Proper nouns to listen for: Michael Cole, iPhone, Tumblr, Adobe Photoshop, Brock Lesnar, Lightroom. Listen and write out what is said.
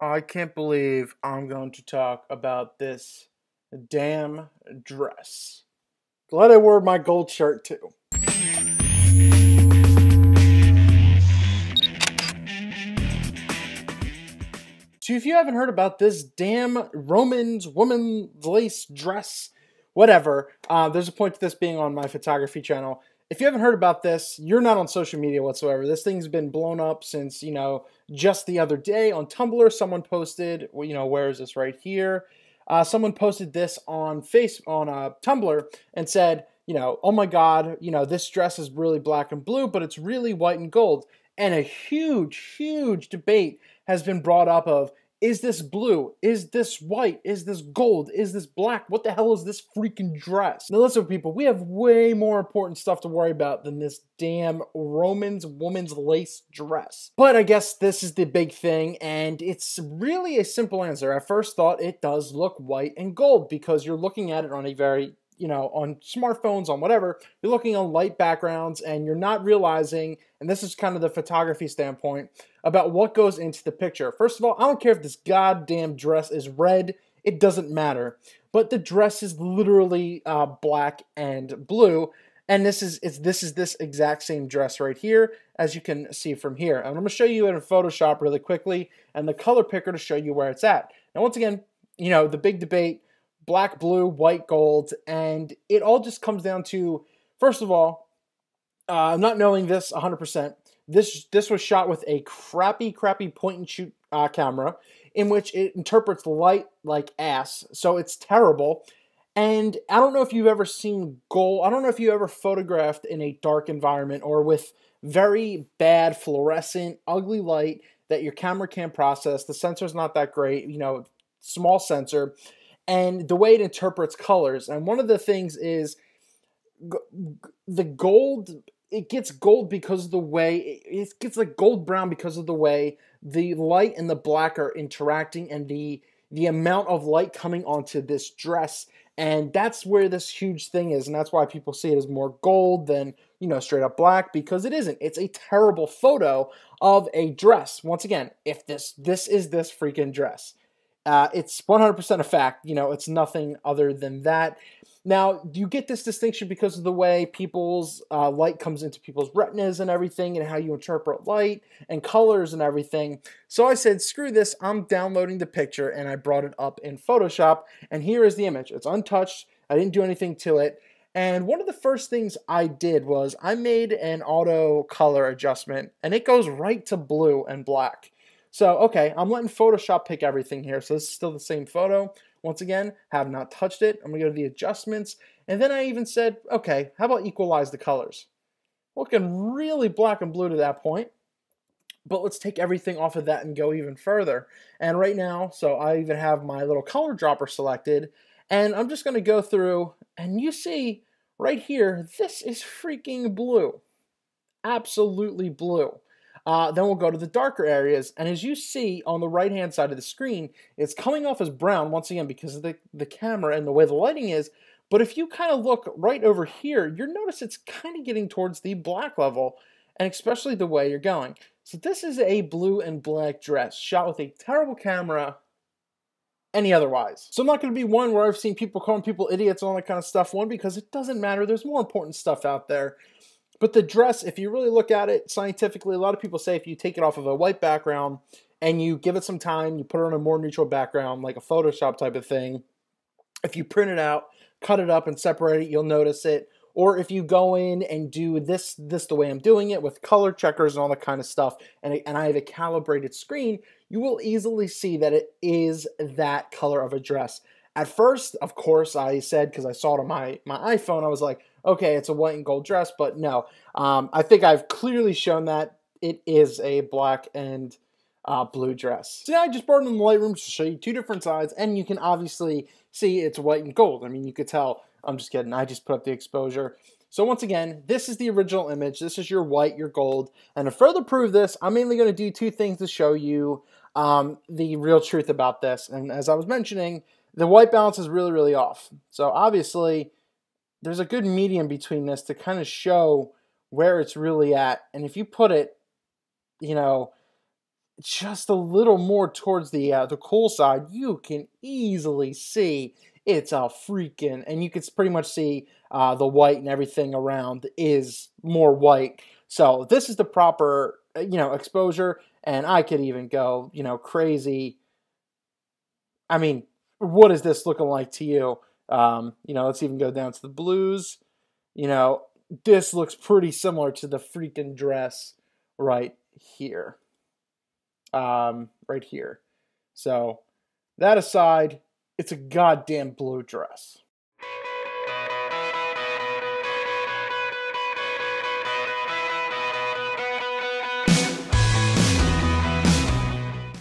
I can't believe I'm going to talk about this damn dress. Glad I wore my gold shirt too. So if you haven't heard about this damn Roman's woman's lace dress, whatever, there's a point to this being on my photography channel. If you haven't heard about this, you're not on social media whatsoever. This thing's been blown up since, you know, just the other day on Tumblr. Someone posted, you know, where is this right here? Someone posted this on Tumblr and said, you know, oh my God, you know, this dress is really black and blue, but it's really white and gold. And a huge, huge debate has been brought up of, is this blue? Is this white? Is this gold? Is this black? What the hell is this freaking dress? Now listen, people, we have way more important stuff to worry about than this damn Roman's woman's lace dress. But I guess this is the big thing, and it's really a simple answer. I first thought it does look white and gold because you're looking at it on a very, you know, on smartphones, on whatever, you're looking on light backgrounds and you're not realizing, and this is kind of the photography standpoint, about what goes into the picture. First of all, I don't care if this goddamn dress is red, it doesn't matter. But the dress is literally black and blue, and this is this exact same dress right here, as you can see from here. And I'm gonna show you it in Photoshop really quickly, and the color picker to show you where it's at. Now once again, you know, the big debate, black, blue, white, gold, and it all just comes down to, first of all, not knowing this 100%, this was shot with a crappy point-and-shoot camera in which it interprets light like ass, so it's terrible. And I don't know if you've ever seen gold, I don't know if you ever photographed in a dark environment or with very bad fluorescent, ugly light that your camera can't process, the sensor's not that great, you know, small sensor, and the way it interprets colors. And one of the things is the gold, it gets gold because of the way, it gets like gold brown because of the way the light and the black are interacting and the amount of light coming onto this dress. And that's where this huge thing is. And that's why people see it as more gold than, you know, straight up black, because it isn't. It's a terrible photo of a dress. Once again, if this is this freaking dress. It's 100% a fact, you know, it's nothing other than that. Now, you get this distinction because of the way people's light comes into people's retinas and everything, and how you interpret light and colors and everything. So I said, screw this, I'm downloading the picture, and I brought it up in Photoshop, and here is the image. It's untouched, I didn't do anything to it, and one of the first things I did was I made an auto color adjustment, and it goes right to blue and black. So, okay, I'm letting Photoshop pick everything here. So this is still the same photo. Once again, have not touched it. I'm gonna go to the adjustments. And then I even said, okay, how about equalize the colors? Looking really black and blue to that point. But let's take everything off of that and go even further. And right now, so I even have my little color dropper selected. And I'm just gonna go through, and you see right here, this is freaking blue. Absolutely blue. Then we'll go to the darker areas, and as you see on the right-hand side of the screen, it's coming off as brown, once again, because of the camera and the way the lighting is, but if you kind of look right over here, you'll notice it's kind of getting towards the black level, and especially the way you're going. So this is a blue and black dress, shot with a terrible camera, any otherwise. So I'm not going to be one where I've seen people calling people idiots and all that kind of stuff, one, because it doesn't matter, there's more important stuff out there. But the dress, if you really look at it scientifically, a lot of people say if you take it off of a white background and you give it some time, you put it on a more neutral background, like a Photoshop type of thing, if you print it out, cut it up and separate it, you'll notice it. Or if you go in and do this the way I'm doing it with color checkers and all that kind of stuff, and I have a calibrated screen, you will easily see that it is that color of a dress. At first, of course, I said, because I saw it on my iPhone, I was like, okay, it's a white and gold dress, but no. I think I've clearly shown that it is a black and blue dress. So now I just brought it in the Lightroom to show you two different sides, and you can obviously see it's white and gold. I mean, you could tell. I'm just kidding. I just put up the exposure. So once again, this is the original image. This is your white, your gold. And to further prove this, I'm mainly going to do two things to show you the real truth about this. And as I was mentioning, the white balance is really, really off. So obviously, there's a good medium between this to kind of show where it's really at. And if you put it, you know, just a little more towards the cool side, you can easily see it's a freaking, and you can pretty much see the white and everything around is more white. So this is the proper, exposure, and I could even go, crazy. I mean, what is this looking like to you? Let's even go down to the blues. This looks pretty similar to the freaking dress right here. Right here. So that aside, it's a goddamn blue dress.